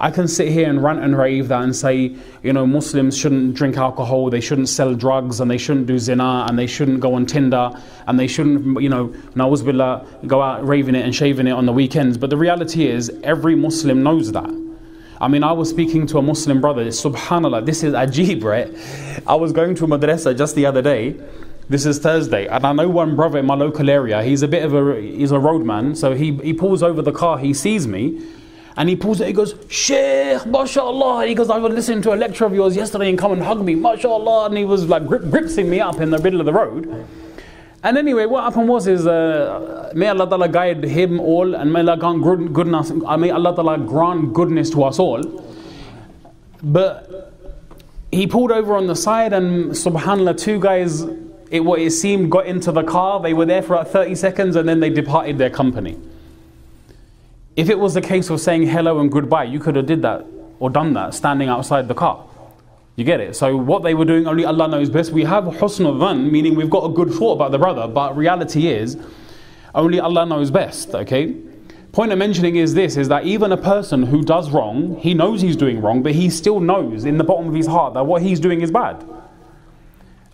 I can sit here and rant and rave that and say, you know, Muslims shouldn't drink alcohol, they shouldn't sell drugs, and they shouldn't do zina, and they shouldn't go on Tinder, and they shouldn't, you know, na'uz billah, go out raving it and shaving it on the weekends. But the reality is, every Muslim knows that. I mean, I was speaking to a Muslim brother, SubhanAllah, this is Ajib, right? I was going to a madrasa just the other day. This is Thursday, and I know one brother in my local area. He's a bit of a, he's a roadman, so he pulls over the car, he sees me, and he pulls it, he goes, Shaykh, masha'Allah, and he goes, I was listening to a lecture of yours yesterday and come and hug me, masha'Allah, and he was like gripsing me up in the middle of the road. And anyway, what happened was is, may Allah Ta'ala guide him all, and may Allah grant goodness to us all. But he pulled over on the side, and SubhanAllah, two guys, it seemed, got into the car. They were there for about 30 seconds and then they departed their company. If it was the case of saying hello and goodbye, you could have did that or done that standing outside the car. You get it? So what they were doing, only Allah knows best. We have husn al-dhan, meaning we've got a good thought about the brother, but reality is, only Allah knows best, okay? Point of mentioning is this, is that even a person who does wrong, he knows he's doing wrong, but he still knows in the bottom of his heart that what he's doing is bad.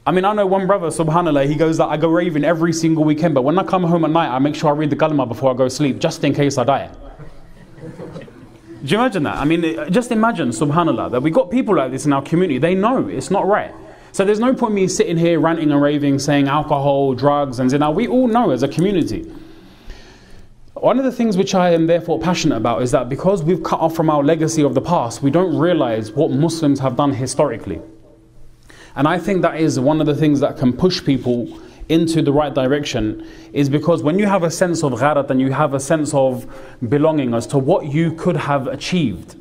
I mean, I know one brother, SubhanAllah, he goes that I go raving every single weekend, but when I come home at night, I make sure I read the kalima before I go to sleep, just in case I die. Do you imagine that? I mean, just imagine, SubhanAllah, that we got people like this in our community. They know it's not right. So there's no point in me sitting here ranting and raving, saying alcohol, drugs, and zina. We all know as a community. One of the things which I am therefore passionate about is that because we've cut off from our legacy of the past, we don't realize what Muslims have done historically. And I think that is one of the things that can push people into the right direction, is because when you have a sense of gharat and you have a sense of belonging as to what you could have achieved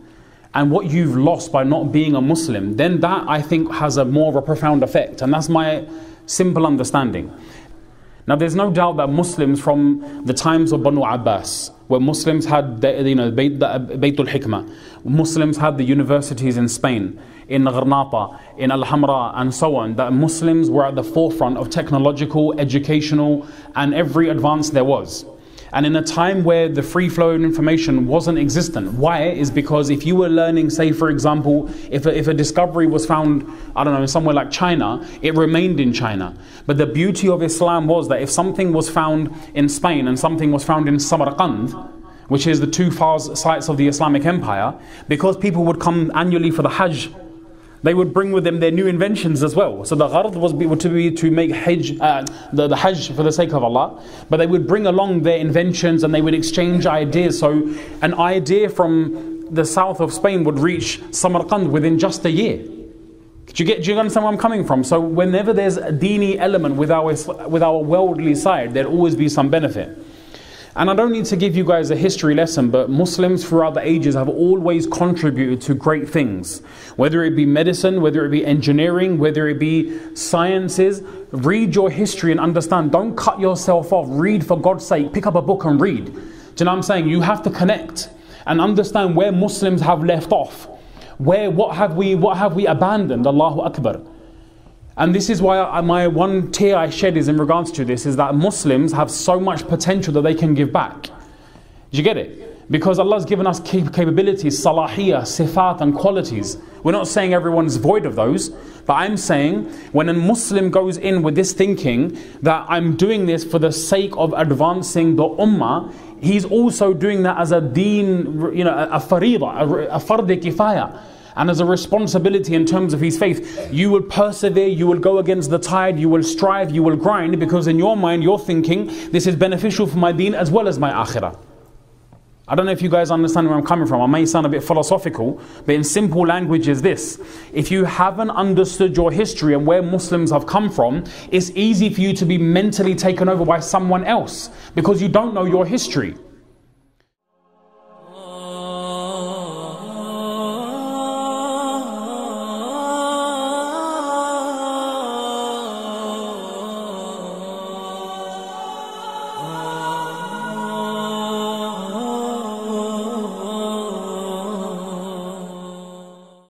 and what you've lost by not being a Muslim, then that, I think, has a more of a profound effect. And that's my simple understanding. Now, there's no doubt that Muslims from the times of Banu Abbas, where Muslims had the, you know, Baytul Hikmah, Muslims had the universities in Spain, in Granada, in Al-Hamra, and so on, that Muslims were at the forefront of technological, educational, and every advance there was. And in a time where the free flow of information wasn't existent. Why? Is because if you were learning, say, for example, if a discovery was found, I don't know, somewhere like China, it remained in China. But the beauty of Islam was that if something was found in Spain and something was found in Samarkand, which is the two far sites of the Islamic Empire, because people would come annually for the Hajj, they would bring with them their new inventions as well. So the gharat was to make Hajj, the Hajj for the sake of Allah. But they would bring along their inventions and they would exchange ideas. So an idea from the south of Spain would reach Samarkand within just a year. Do you understand where I'm coming from? So whenever there's a dini element with our worldly side, there'll always be some benefit. And I don't need to give you guys a history lesson, but Muslims throughout the ages have always contributed to great things. Whether it be medicine, whether it be engineering, whether it be sciences, read your history and understand. Don't cut yourself off. Read for God's sake. Pick up a book and read. Do you know what I'm saying? You have to connect and understand where Muslims have left off. What have we abandoned? Allahu Akbar. And this is why my one tear I shed is in regards to this, is that Muslims have so much potential that they can give back. Do you get it? Because Allah's given us capabilities, salahiyah, sifat and qualities. We're not saying everyone's void of those, but I'm saying when a Muslim goes in with this thinking that I'm doing this for the sake of advancing the ummah, he's also doing that as a deen, you know, a faridah, a fardi kifaya. And as a responsibility in terms of his faith, you will persevere, you will go against the tide, you will strive, you will grind, because in your mind you're thinking, this is beneficial for my deen as well as my akhirah. I don't know if you guys understand where I'm coming from. I may sound a bit philosophical, but in simple language is this. If you haven't understood your history and where Muslims have come from, it's easy for you to be mentally taken over by someone else because you don't know your history.